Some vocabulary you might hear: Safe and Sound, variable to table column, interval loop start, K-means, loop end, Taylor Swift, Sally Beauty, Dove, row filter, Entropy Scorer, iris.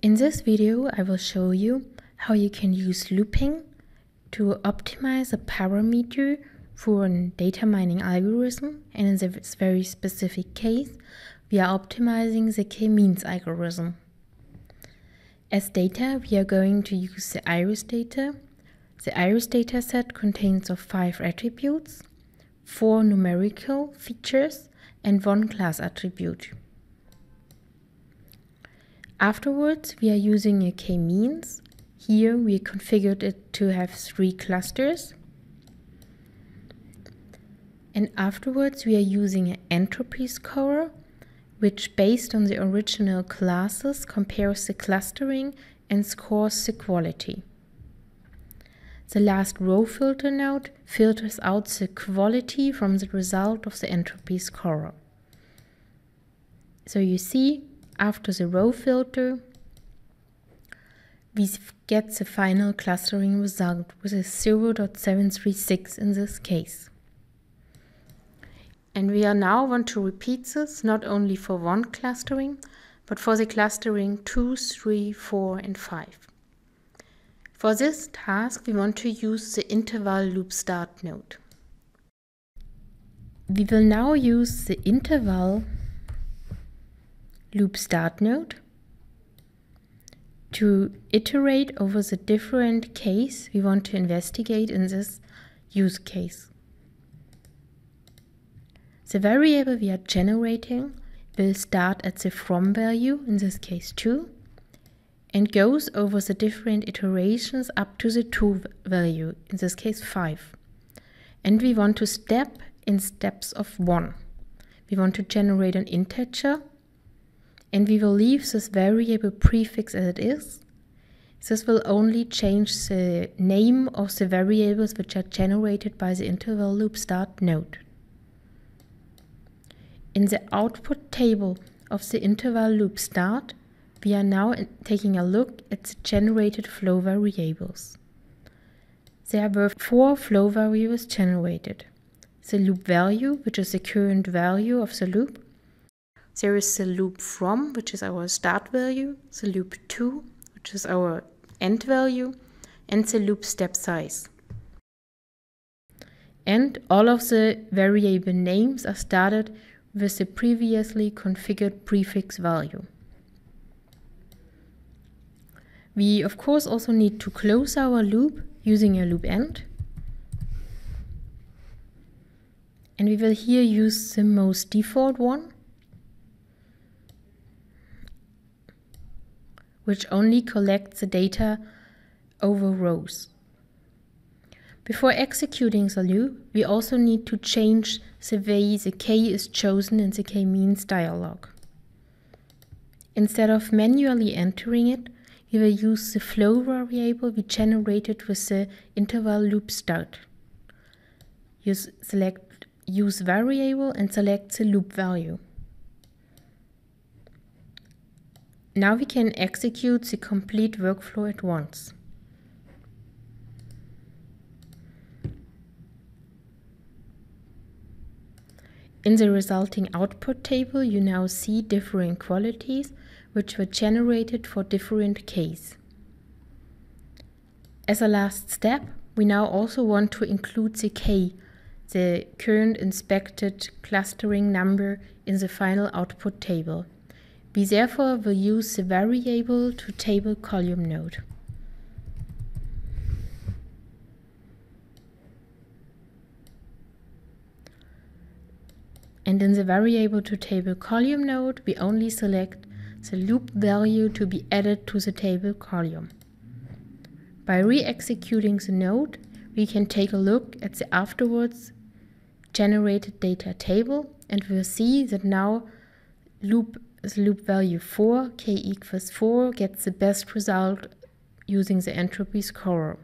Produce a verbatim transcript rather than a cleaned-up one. In this video, I will show you how you can use looping to optimize a parameter for a data mining algorithm, and in this very specific case, we are optimizing the K-means algorithm. As data, we are going to use the iris data. The iris dataset contains of five attributes, four numerical features, and one class attribute. Afterwards, we are using a K-means. Here we configured it to have three clusters. And afterwards, we are using an entropy scorer, which based on the original classes compares the clustering and scores the quality. The last row filter node filters out the quality from the result of the entropy scorer. So you see, after the row filter, we get the final clustering result with a zero point seven three six in this case. And we are now want to repeat this not only for one clustering, but for the clustering two, three, four, and five. For this task, we want to use the interval loop start node. We will now use the interval loop start node to iterate over the different case we want to investigate in this use case. The variable we are generating will start at the from value, in this case two, and goes over the different iterations up to the to value, in this case five. And we want to step in steps of one. We want to generate an integer, and we will leave this variable prefix as it is. This will only change the name of the variables which are generated by the interval loop start node. In the output table of the interval loop start, we are now taking a look at the generated flow variables. There were four flow variables generated. The loop value, which is the current value of the loop. There is the loop from, which is our start value, the loop to, which is our end value, and the loop step size. And all of the variable names are started with the previously configured prefix value. We, of course, also need to close our loop using a loop end. And we will here use the most default one, which only collects the data over rows. Before executing the loop, we also need to change the way the K is chosen in the K-means dialog. Instead of manually entering it, we will use the flow variable we generated with the interval loop start. Use, select use variable and select the loop value. Now we can execute the complete workflow at once. In the resulting output table, you now see different qualities which were generated for different keys. As a last step, we now also want to include the K, the current inspected clustering number, in the final output table. We therefore will use the variable to table column node. And in the variable to table column node, we only select the loop value to be added to the table column. By re-executing the node, we can take a look at the afterwards generated data table, and we'll see that now loop The loop value four, k equals four, gets the best result using the entropy scorer.